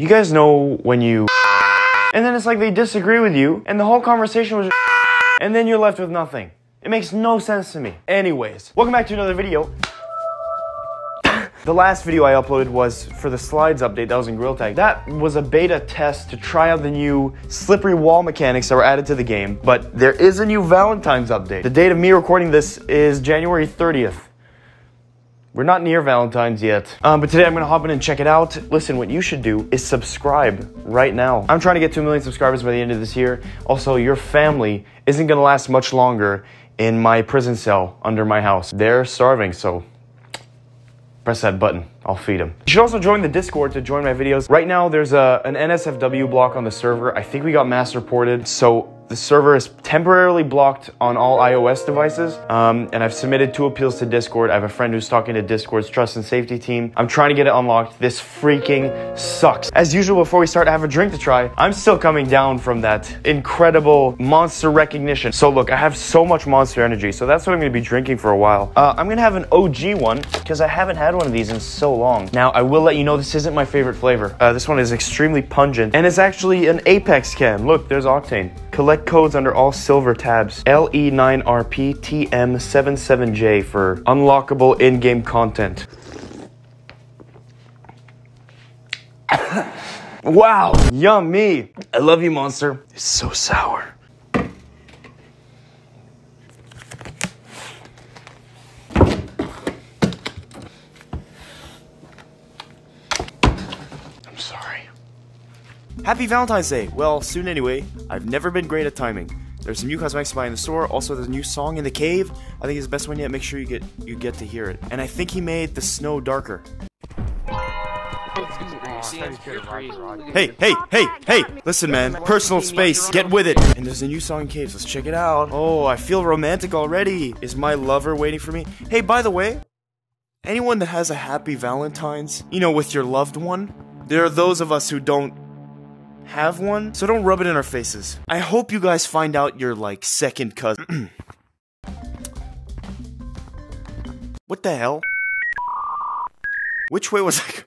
you guys know when you, and then it's like they disagree with you and the whole conversation was, and then you're left with nothing. It makes no sense to me. Anyways, welcome back to another video. The last video I uploaded was for the slides update. That was in Gorilla Tag. That was a beta test to try out the new slippery wall mechanics that were added to the game, but there is a new Valentine's update. The date of me recording this is January 30th. We're not near Valentine's yet, but today I'm gonna hop in and check it out. Listen, what you should do is subscribe right now. I'm trying to get 2 million subscribers by the end of this year. Also, your family isn't gonna last much longer in my prison cell under my house. They're starving, so press that button, I'll feed him. You should also join the Discord to join my videos. Right now, there's an NSFW block on the server. I think we got mass reported, so the server is temporarily blocked on all iOS devices, and I've submitted 2 appeals to Discord. I have a friend who's talking to Discord's trust and safety team. I'm trying to get it unlocked. This freaking sucks. As usual, before we start, I have a drink to try. I'm still coming down from that incredible monster recognition. So look, I have so much Monster Energy, so that's what I'm gonna be drinking for a while. I'm gonna have an OG one, because I haven't had one of these in so long. Now, I will let you know this isn't my favorite flavor. This one is extremely pungent, and it's actually an Apex can. Look, there's Octane. Collect codes under all silver tabs. LE9RPTM77J for unlockable in-game content. Wow, yummy. I love you, Monster. It's so sour. Happy Valentine's Day! Well, soon anyway. I've never been great at timing. There's some new cosmetics to buy in the store. Also, there's a new song in the cave. I think it's the best one yet. Make sure you get to hear it. And I think he made the snow darker. Hey, hey, hey, hey! Listen, man. Personal space. Get with it. And there's a new song in caves. Let's check it out. Oh, I feel romantic already. Is my lover waiting for me? Hey, by the way, anyone that has a happy Valentine's, you know, with your loved one, there are those of us who don't have one, so don't rub it in our faces. I hope you guys find out your, like, second cousin. What the hell? Which way was I?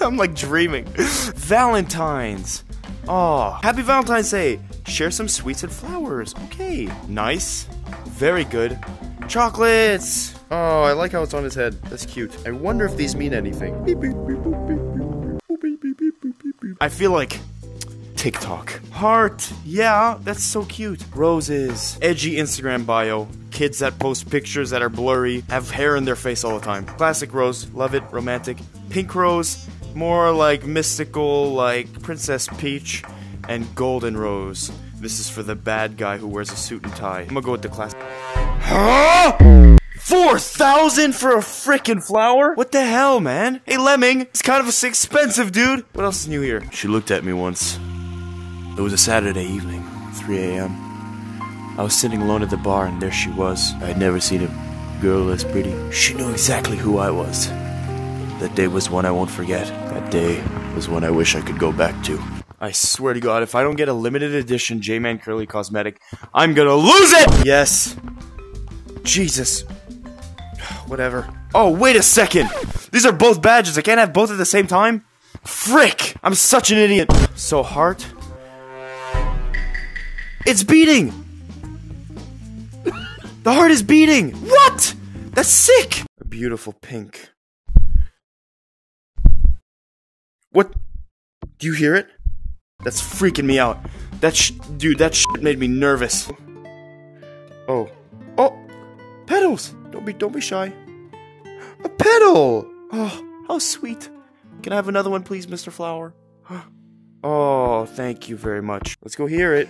I'm like dreaming. Valentine's. Oh, happy Valentine's Day. Share some sweets and flowers. Okay, nice. Very good. Chocolates! Oh, I like how it's on his head. That's cute. I wonder if these mean anything. I feel like TikTok. Heart! Yeah, that's so cute. Roses. Edgy Instagram bio. Kids that post pictures that are blurry, have hair in their face all the time. Classic rose. Love it. Romantic. Pink rose. More like mystical, like Princess Peach. And golden rose. This is for the bad guy who wears a suit and tie. I'm gonna go with the classic. Huh? 4,000 for a frickin' flower? What the hell, man? Hey, Lemming, it's kind of expensive, dude. What else is new here? She looked at me once. It was a Saturday evening, 3 a.m. I was sitting alone at the bar, and there she was. I had never seen a girl less pretty. She knew exactly who I was. That day was one I won't forget. That day was one I wish I could go back to. I swear to God, if I don't get a limited edition J-Man Curly cosmetic, I'm gonna lose it! Yes. Jesus. Whatever. Oh, wait a second! These are both badges, I can't have both at the same time? Frick! I'm such an idiot! So heart... It's beating! The heart is beating! What?! That's sick! A beautiful pink. What? Do you hear it? That's freaking me out. Dude, that shit made me nervous. Oh. Oh! Petals! Don't be shy. A petal! Oh, how sweet. Can I have another one, please, Mr. Flower? Oh, thank you very much. Let's go hear it.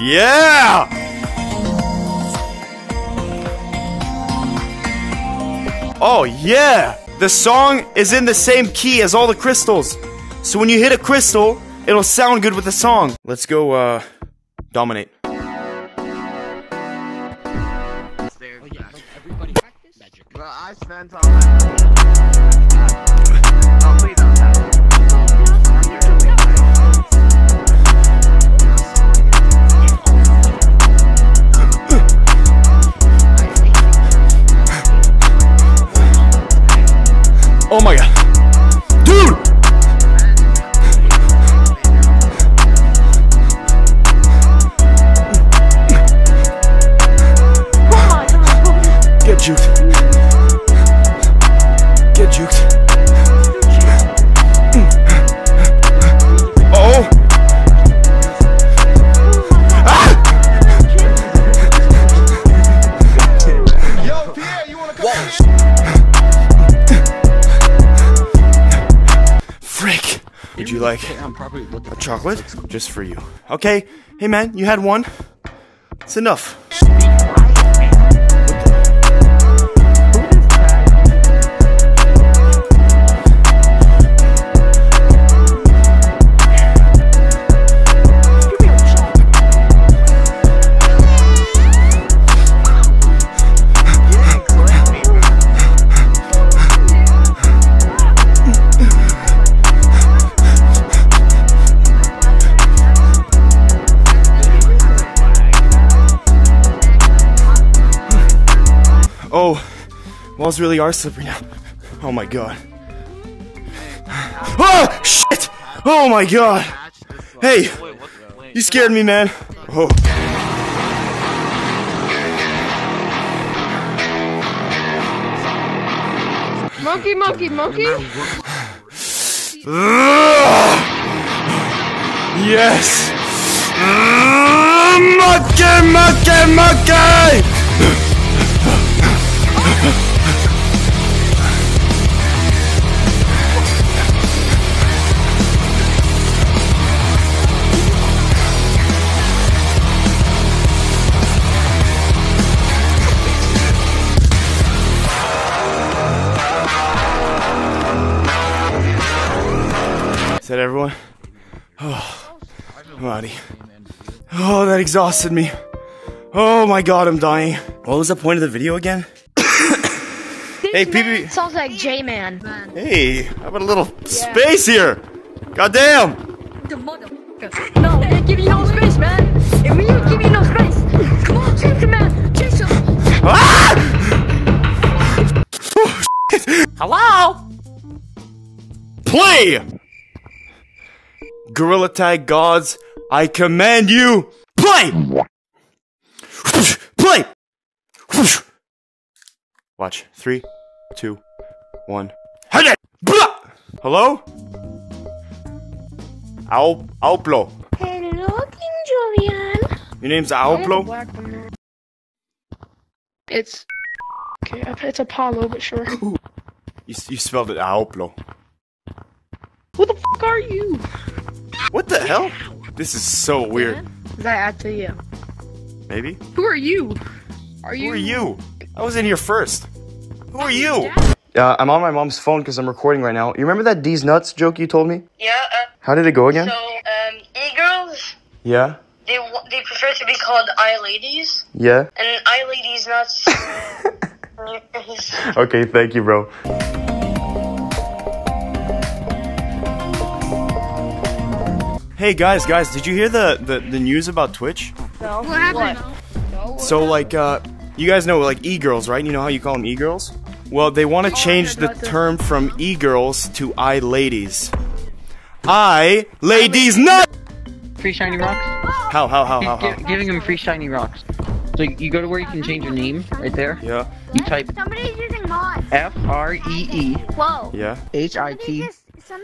Yeah! Oh yeah! The song is in the same key as all the crystals. So when you hit a crystal, it'll sound good with the song. Let's go, dominate. Oh my god. Dude! Get juked. Get juked. Oh! Ah! Yo, Pierre, you wanna come? Frick! Would you like a chocolate? Just for you. Okay. Hey man, you had one. It's enough. Walls really are slippery now. Oh my god. Oh shit! Oh my god! Hey! You scared me, man. Oh. Monkey, monkey, monkey? Yes! Monkey, monkey, monkey! Is that everyone? Oh, Marty. Oh, that exhausted me. Oh my god, I'm dying. What was the point of the video again? Hey, PB. Sounds like J-Man. Hey, how about a little space here? Goddamn! No, give me no space, man. If you give me no space, come on, chase him, man. Chase him. Ah! Oh, shit. Hello? Play! Gorilla Tag gods, I command you, play! Play! Watch. 3, 2, 1. Hello? Auplo. Hello, King Jovian. Your name's Auplo? It's... Okay, it's Apollo, but sure. You spelled it Auplo. Who the fuck are you? What the hell? This is so weird. Is that actually you? Maybe. Who are you? Who are you? I was in here first. Who are you? I'm on my mom's phone because I'm recording right now. You remember that D's Nuts joke you told me? Yeah. How did it go again? So, e-girls? Yeah? They prefer to be called I-ladies. Yeah? And I-ladies nuts. Okay, thank you, bro. Hey guys, did you hear the news about Twitch? No. What happened? So like, you guys know like e-girls, right? You know how you call them e-girls? Well, they want to change the term from e-girls to I-ladies. I-ladies nut! Free shiny rocks? How? Giving them free shiny rocks. So you go to where you can change your name, right there. Yeah. You type... Somebody's using mods. F-R-E-E. Whoa. Yeah. H-I-T.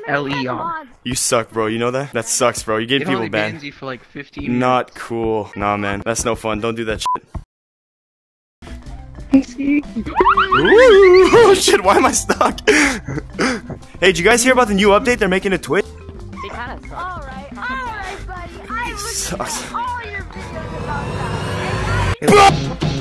LE9. You suck, bro. You know that? That sucks, bro. You get people banned. You for like 15 minutes. Not cool. Nah, man. That's no fun. Don't do that shit. Oh shit! Why am I stuck? Hey, did you guys hear about the new update? They're making a Twitch. They kind of suck. All right, buddy. I sucks. All your videos about that.